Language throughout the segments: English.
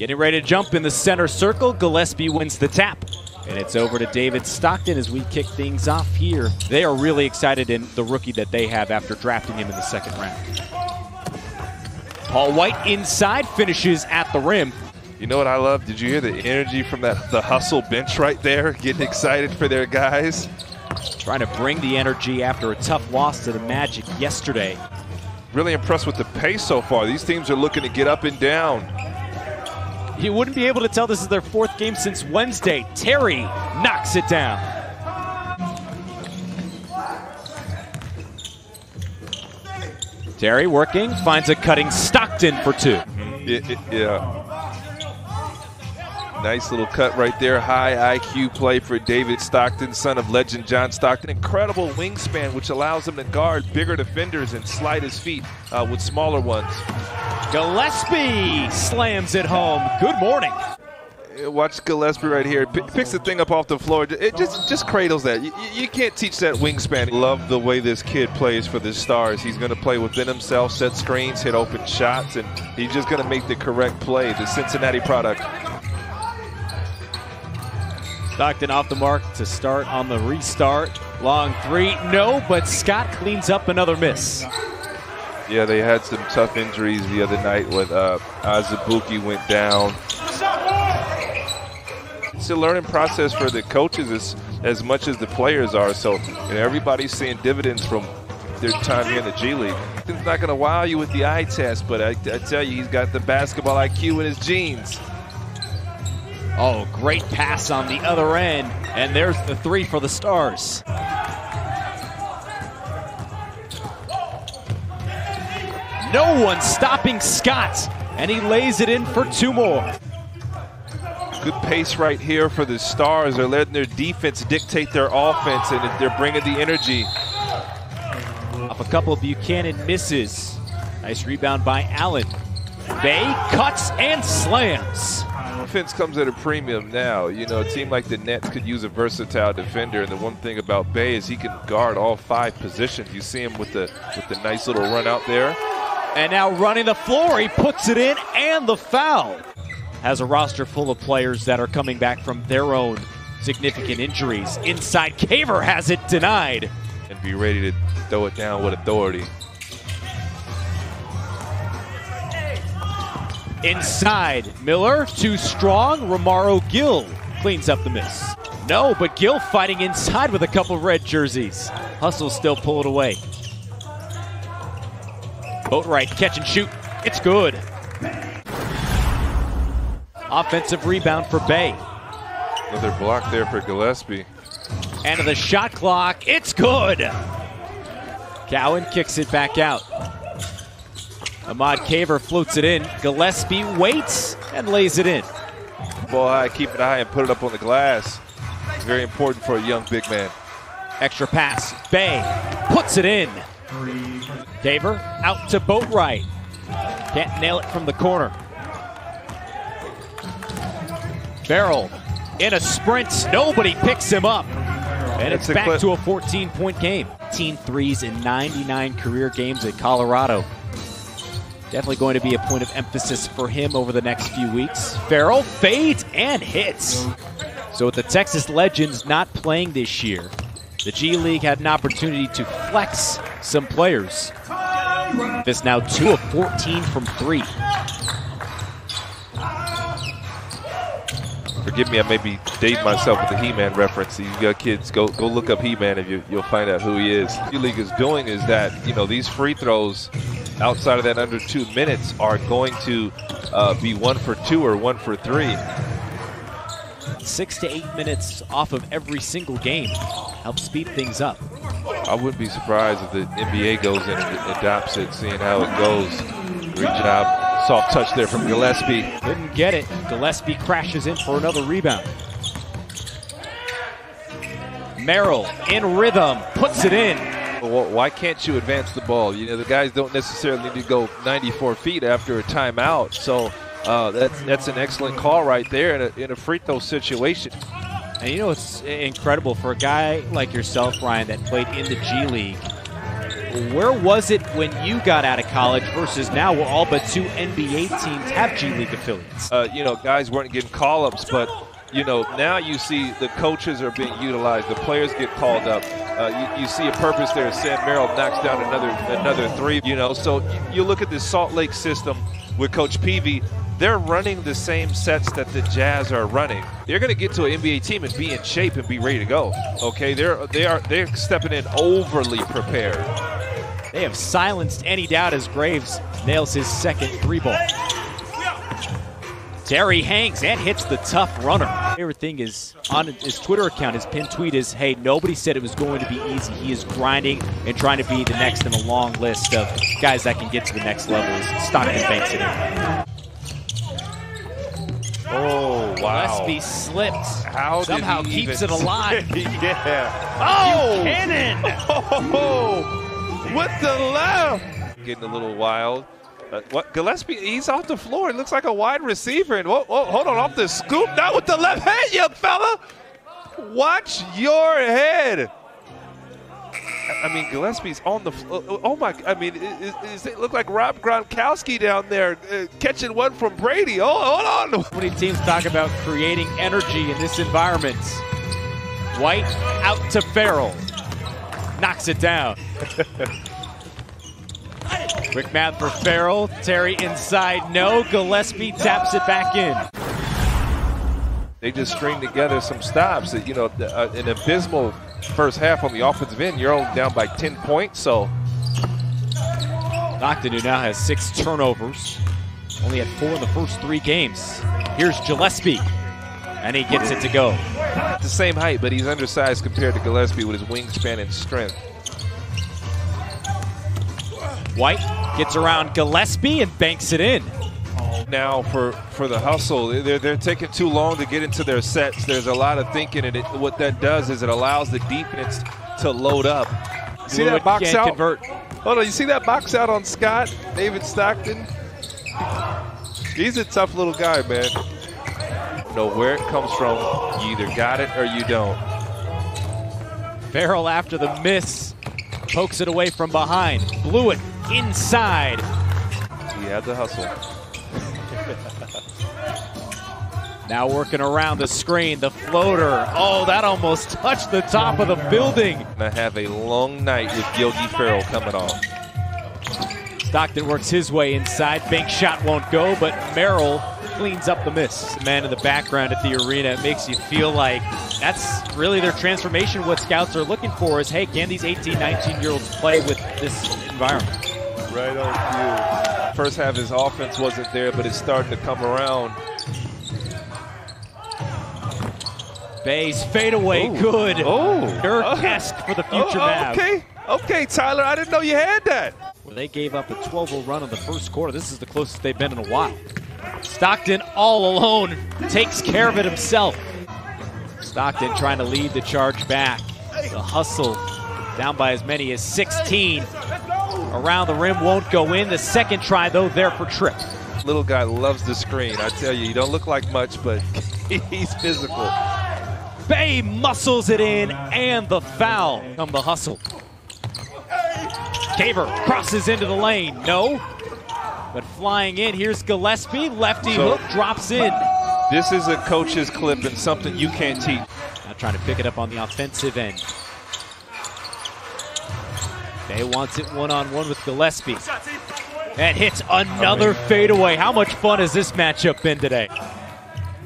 Getting ready to jump in the center circle. Gillespie wins the tap. And it's over to David Stockton as we kick things off here. They are really excited in the rookie that they have after drafting him in the second round. Paul White inside, finishes at the rim. You know what I love? Did you hear the energy from the Hustle bench right there? Getting excited for their guys. Trying to bring the energy after a tough loss to the Magic yesterday. Really impressed with the pace so far. These teams are looking to get up and down. You wouldn't be able to tell this is their fourth game since Wednesday. Terry knocks it down. Terry working, finds a cutting Stockton for two. Yeah. Nice little cut right there. High IQ play for David Stockton, son of legend John Stockton. Incredible wingspan, which allows him to guard bigger defenders and slide his feet with smaller ones. Gillespie slams it home. Good morning. Watch Gillespie right here. Picks the thing up off the floor. It just cradles that. You can't teach that wingspan. Love the way this kid plays for the Stars. He's going to play within himself, set screens, hit open shots, and he's just going to make the correct play. The Cincinnati product. Stockton off the mark to start on the restart. Long three. No, but Scott cleans up another miss. Yeah, they had some tough injuries the other night with Azebuki went down. It's a learning process for the coaches as much as the players are. So everybody's seeing dividends from their time here in the G League. It's not going to wow you with the eye test, but I tell you, he's got the basketball IQ in his jeans. Oh, great pass on the other end. And there's the three for the Stars. No one stopping Scott, and he lays it in for two more. Good pace right here for the Stars. They're letting their defense dictate their offense, and they're bringing the energy. Off a couple of Buchanan misses. Nice rebound by Allen. Bay cuts and slams. Offense comes at a premium now. You know, a team like the Nets could use a versatile defender, and the one thing about Bay is he can guard all five positions. You see him with the nice little run out there. And now running the floor, he puts it in, and the foul. Has a roster full of players that are coming back from their own significant injuries. Inside, Caver has it denied. And be ready to throw it down with authority. Inside, Miller, too strong. Romaro Gill cleans up the miss. No, but Gill fighting inside with a couple red jerseys. Hustle still pull it away. Boatwright, catch and shoot. It's good. Offensive rebound for Bay. Another block there for Gillespie. And to the shot clock, it's good. Cowan kicks it back out. Ahmad Caver floats it in. Gillespie waits and lays it in. Ball high, keep it high and put it up on the glass. Very important for a young big man. Extra pass. Bay puts it in. Caver out to Boatwright. Can't nail it from the corner. Ferrell in a sprint. Nobody picks him up. And it's back to a 14-point game. 18 threes in 99 career games at Colorado. Definitely going to be a point of emphasis for him over the next few weeks. Ferrell fades and hits. So with the Texas Legends not playing this year, the G League had an opportunity to flex some players. This now 2 of 14 from 3. Forgive me, I maybe date myself with the He-Man reference. You got kids, go look up He-Man and you'll find out who he is. What the G League is doing is that, you know, these free throws outside of that under 2 minutes are going to be 1 for 2 or 1 for 3. 6 to 8 minutes off of every single game. Help speed things up. I wouldn't be surprised if the NBA goes in and adopts it, seeing how it goes. Great job. Soft touch there from Gillespie. Couldn't get it. Gillespie crashes in for another rebound. Merrill in rhythm, puts it in. Why can't you advance the ball? You know, the guys don't necessarily need to go 94 feet after a timeout. So that's an excellent call right there in a free throw situation. And you know, it's incredible for a guy like yourself, Ryan, that played in the G League. where was it when you got out of college versus now where all but two NBA teams have G League affiliates? You know, guys weren't getting call-ups, but, you know, now you see the coaches are being utilized. The players get called up. You see a purpose there. Sam Merrill knocks down another three, you know. So you look at this Salt Lake system with Coach Peavy. They're running the same sets that the Jazz are running. They're going to get to an NBA team and be in shape and be ready to go. Okay, they're stepping in overly prepared. They have silenced any doubt as Graves nails his second three ball. Terry hangs and hits the tough runner. Favorite thing is on his Twitter account, his pinned tweet is, hey, nobody said it was going to be easy. He is grinding and trying to be the next in a long list of guys that can get to the next level as Stockton banks it in. Oh, wow. Gillespie slipped. Somehow keeps it alive. Yeah. Oh! Buchanan! Oh! With the left! Getting a little wild. What Gillespie, he's off the floor. It looks like a wide receiver. And whoa, hold on, off the scoop. Not with the left hand, young fella. Watch your head. I mean, Gillespie's on the floor. Oh, my. I mean, it looked like Rob Gronkowski down there catching one from Brady. Oh, hold on. Many teams talk about creating energy in this environment. White out to Ferrell. Knocks it down. Quick math for Ferrell. Terry inside. No. Gillespie taps it back in. They just string together some stops. You know, an abysmal first half on the offensive end. You're only down by 10 points, so. Stockton, who now has 6 turnovers, only had 4 in the first 3 games. Here's Gillespie, and he gets it to go. The same height, but he's undersized compared to Gillespie with his wingspan and strength. White gets around Gillespie and banks it in. Now for the hustle, they're taking too long to get into their sets. There's a lot of thinking, and what that does is it allows the defense to load up. You see that box out? Convert. Hold on, you see that box out on Scott, David Stockton? He's a tough little guy, man. You know where it comes from. You either got it or you don't. Ferrell after the miss, pokes it away from behind. Blewett inside. He had the hustle. Now working around the screen, the floater. Oh, that almost touched the top of the building. I have a long night with Yogi Ferrell coming off. Stockton works his way inside. Bank shot won't go, but Merrill cleans up the miss. The man in the background at the arena, it makes you feel like that's really their transformation. What scouts are looking for is, hey, can these 18, 19-year-olds play with this environment? Right on cue. First half, his offense wasn't there, but it's starting to come around. Bay's fadeaway, good. Oh, Dirk-esque for the future Mavs. Okay, Tyler, I didn't know you had that. Well, they gave up a 12-0 run in the first quarter. This is the closest they've been in a while. Stockton all alone takes care of it himself. Stockton trying to lead the charge back. The hustle down by as many as 16. Around the rim won't go in. The second try, though, there for Tripp. Little guy loves the screen. I tell you, he don't look like much, but he's physical. Bay muscles it in, and the foul. Come the hustle. Caver crosses into the lane. No, but flying in, here's Gillespie. Lefty hook drops in. This is a coach's clip and something you can't teach. Now trying to pick it up on the offensive end. Bay wants it one-on-one with Gillespie. And hits another fadeaway. How much fun has this matchup been today?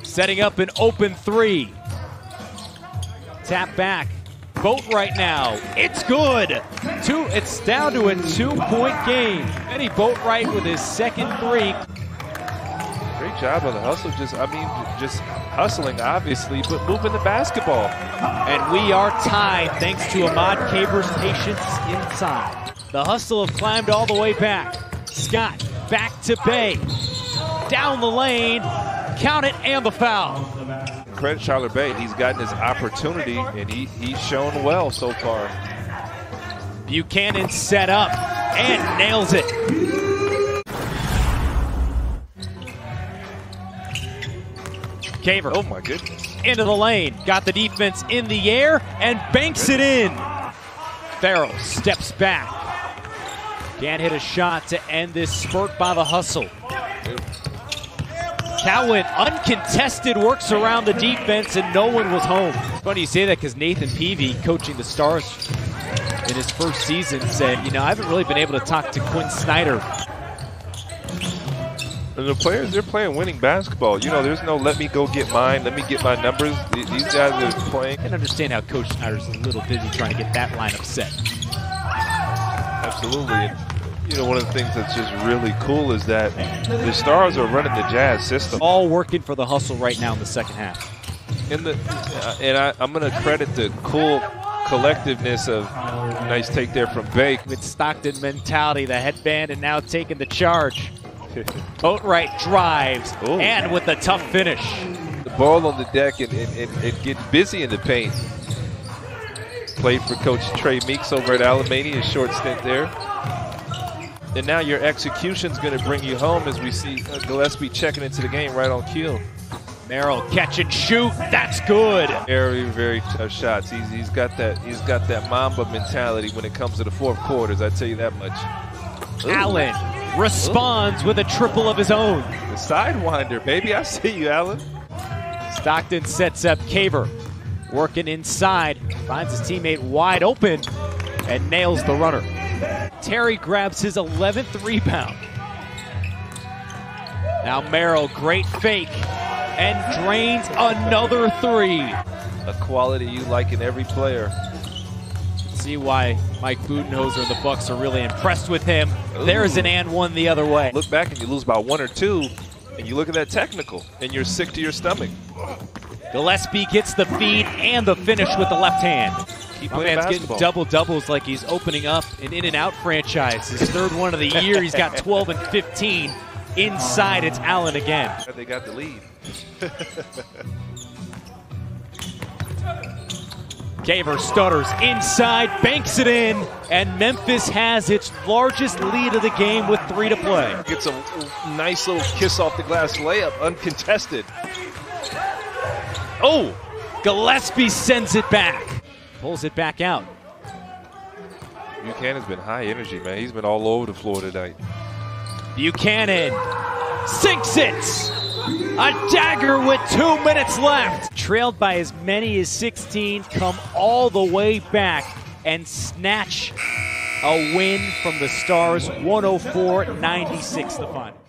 Setting up an open three. Tap back. Boatwright now. It's good. It's down to a 2-point game. Eddie Boatwright with his second three. Great job on the hustle. Just hustling, obviously, but moving the basketball. And we are tied thanks to Ahmad Caver's patience inside. The hustle have climbed all the way back. Scott back to Bay. Down the lane. Count it and the foul. Credit Charlotte Bay, he's gotten his opportunity, and he's shown well so far. Buchanan set up and nails it. Caver. Oh, my goodness. Into the lane. Got the defense in the air and banks it in. Ferrell steps back. Can't hit a shot to end this spurt by the Hustle. Cowan, uncontested, works around the defense, and no one was home. It's funny you say that because Nathan Peavy, coaching the Stars in his first season, said, you know, I haven't really been able to talk to Quinn Snyder. And the players, they're playing winning basketball. You know, there's no let me go get mine, let me get my numbers. These guys are playing. I can understand how Coach Snyder's a little busy trying to get that lineup set. Absolutely. And, you know, one of the things that's just really cool is that the Stars are running the Jazz system. All working for the Hustle right now in the second half. And, I'm going to credit the cool collectiveness of nice take there from Bake. With Stockton mentality, the headband, and now taking the charge. Boatwright drives, ooh, and with a tough finish. The ball on the deck and gets busy in the paint. Played for Coach Trey Meeks over at Allen, a short stint there. And now your execution's going to bring you home as we see Gillespie checking into the game right on cue. Merrill catch and shoot. That's good. Very, very tough shots. He's got that. He's got that Mamba mentality when it comes to the fourth quarters. I tell you that much. Ooh. Allen responds with a triple of his own. The sidewinder, baby. I see you, Allen. Stockton sets up Caver, working inside, finds his teammate wide open, and nails the runner. Terry grabs his 11th rebound. Now Merrill, great fake, and drains another three. A quality you like in every player. See why Mike Budenholzer and the Bucks are really impressed with him. Ooh. There's an and one the other way. Look back and you lose by one or two, and you look at that technical, and you're sick to your stomach. Gillespie gets the feed and the finish with the left hand. My man's getting double-doubles like he's opening up an in-and-out franchise. His third one of the year, he's got 12 and 15. Inside, it's Allen again. They got the lead. Kaver stutters inside, banks it in, and Memphis has its largest lead of the game with 3 to play. Gets a nice little kiss off the glass layup, uncontested. Oh, Gillespie sends it back. Pulls it back out. Buchanan's been high energy, man. He's been all over the floor tonight. Buchanan sinks it. A dagger with 2 minutes left. Trailed by as many as 16, come all the way back and snatch a win from the Stars, 104-96 the final.